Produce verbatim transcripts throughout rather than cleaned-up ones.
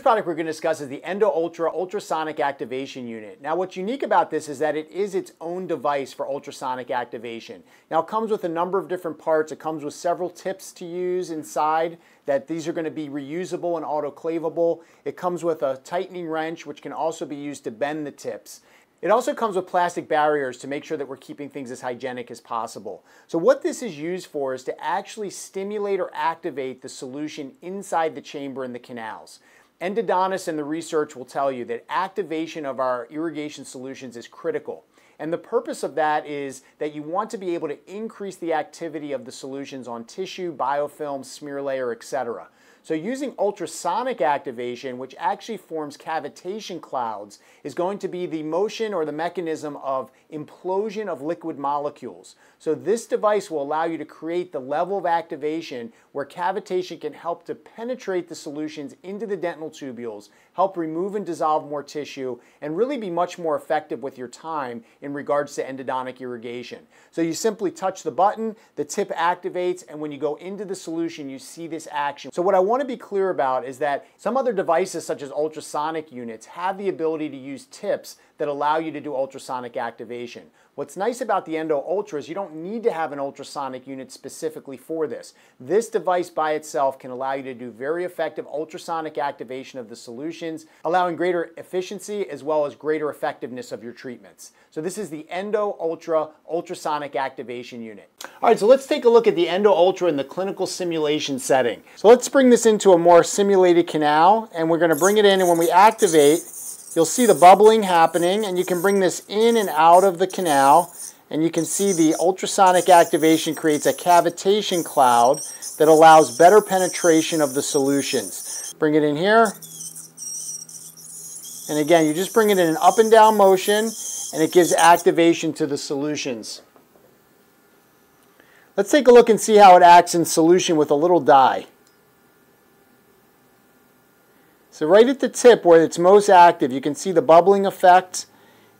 first product we're going to discuss is the EndoUltra ultrasonic activation unit. Now what's unique about this is that it is its own device for ultrasonic activation. Now it comes with a number of different parts. It comes with several tips to use inside, that these are going to be reusable and autoclavable. It comes with a tightening wrench which can also be used to bend the tips. It also comes with plastic barriers to make sure that we're keeping things as hygienic as possible. So what this is used for is to actually stimulate or activate the solution inside the chamber and the canals. Endodontists and the research will tell you that activation of our irrigation solutions is critical. And the purpose of that is that you want to be able to increase the activity of the solutions on tissue, biofilm, smear layer, et cetera. So using ultrasonic activation, which actually forms cavitation clouds, is going to be the motion or the mechanism of implosion of liquid molecules. So this device will allow you to create the level of activation where cavitation can help to penetrate the solutions into the dental tubules, help remove and dissolve more tissue, and really be much more effective with your time in regards to endodontic irrigation. So you simply touch the button, the tip activates, and when you go into the solution, you see this action. So what I I want to be clear about is that some other devices such as ultrasonic units have the ability to use tips that allow you to do ultrasonic activation. What's nice about the EndoUltra is you don't need to have an ultrasonic unit specifically for this. This device by itself can allow you to do very effective ultrasonic activation of the solutions, allowing greater efficiency as well as greater effectiveness of your treatments. So this is the EndoUltra ultrasonic activation unit. All right, so let's take a look at the EndoUltra in the clinical simulation setting. So let's bring this into a more simulated canal, and we're going to bring it in, and when we activate, you'll see the bubbling happening, and you can bring this in and out of the canal, and you can see the ultrasonic activation creates a cavitation cloud that allows better penetration of the solutions. Bring it in here, and again, you just bring it in an up and down motion, and it gives activation to the solutions. Let's take a look and see how it acts in solution with a little dye. So right at the tip where it's most active, you can see the bubbling effect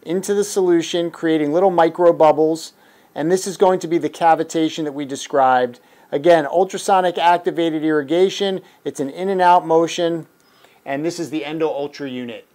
into the solution, creating little micro bubbles, and this is going to be the cavitation that we described. Again, ultrasonic activated irrigation, it's an in and out motion, and this is the EndoUltra unit.